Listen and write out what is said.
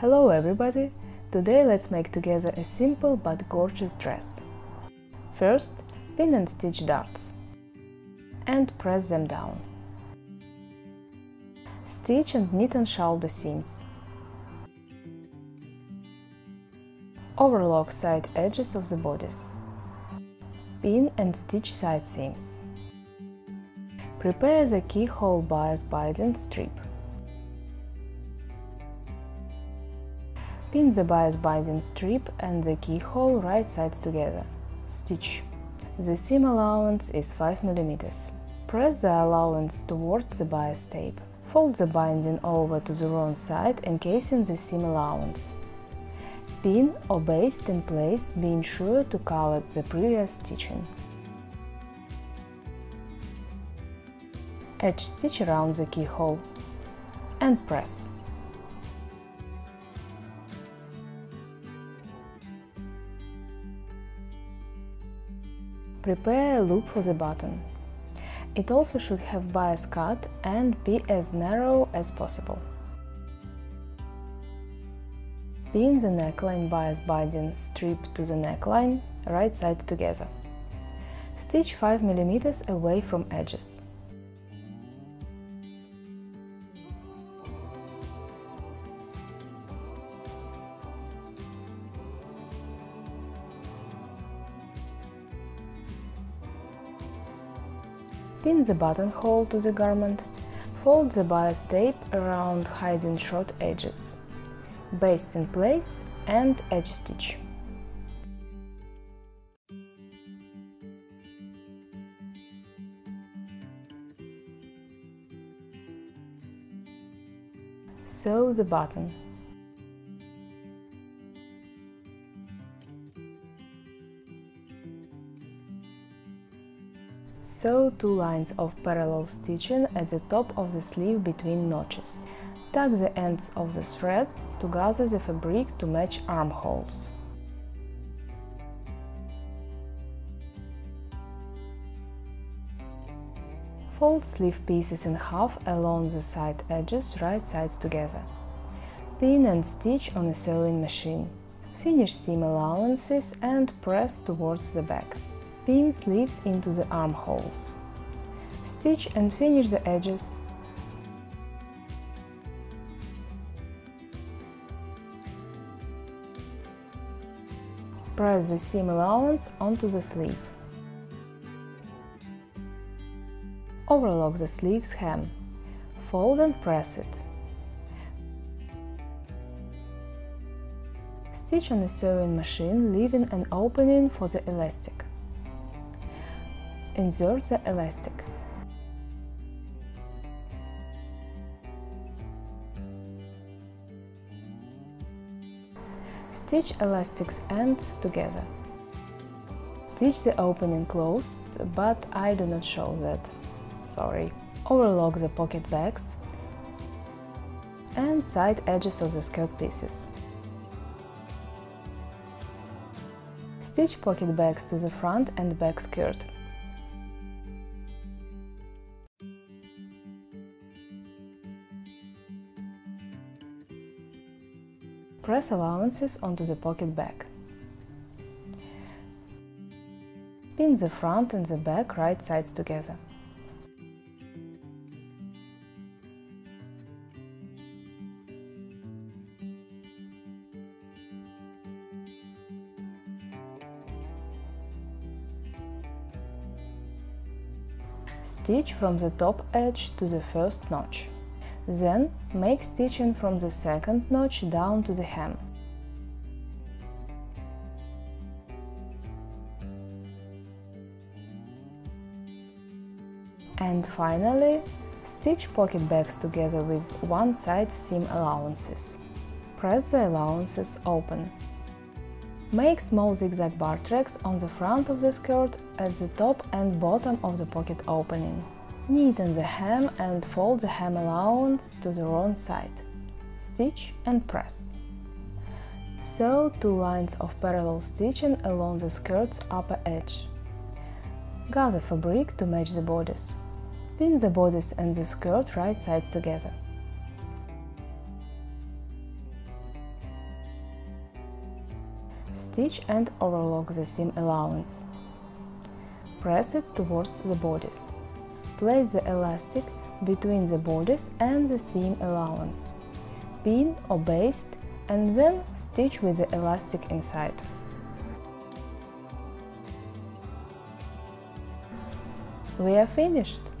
Hello everybody! Today let's make together a simple but gorgeous dress. First, pin and stitch darts and press them down. Stitch and knit and shawl the seams. Overlock side edges of the bodies. Pin and stitch side seams. Prepare the keyhole bias binding strip. Pin the bias binding strip and the keyhole right sides together. Stitch. The seam allowance is 5 mm. Press the allowance towards the bias tape. Fold the binding over to the wrong side, encasing the seam allowance. Pin or baste in place, being sure to cover the previous stitching. Edge stitch around the keyhole and press. Prepare a loop for the button. It also should have bias cut and be as narrow as possible. Pin the neckline bias binding strip to the neckline, right side together. Stitch 5 mm away from edges. Pin the buttonhole to the garment, fold the bias tape around hiding short edges, baste in place and edge stitch. Sew the button. Sew 2 lines of parallel stitching at the top of the sleeve between notches. Tuck the ends of the threads to gather the fabric to match armholes. Fold sleeve pieces in half along the side edges, right sides together. Pin and stitch on a sewing machine. Finish seam allowances and press towards the back. Pin sleeves into the armholes. Stitch and finish the edges. Press the seam allowance onto the sleeve. Overlock the sleeve's hem. Fold and press it. Stitch on a sewing machine, leaving an opening for the elastic. Insert the elastic. Stitch elastic's ends together. Stitch the opening closed, but I do not show that. Sorry. Overlock the pocket bags and side edges of the skirt pieces. Stitch pocket bags to the front and back skirt. Press allowances onto the pocket bag. Pin the front and the back right sides together. Stitch from the top edge to the first notch. Then make stitching from the second notch down to the hem. And finally, stitch pocket bags together with one side seam allowances. Press the allowances open. Make small zigzag bar tracks on the front of the skirt at the top and bottom of the pocket opening. Neaten the hem and fold the hem allowance to the wrong side. Stitch and press. Sew 2 lines of parallel stitching along the skirt's upper edge. Gather fabric to match the bodice. Pin the bodice and the skirt right sides together. Stitch and overlock the seam allowance. Press it towards the bodice. Place the elastic between the bodice and the seam allowance. Pin or baste and then stitch with the elastic inside. We are finished!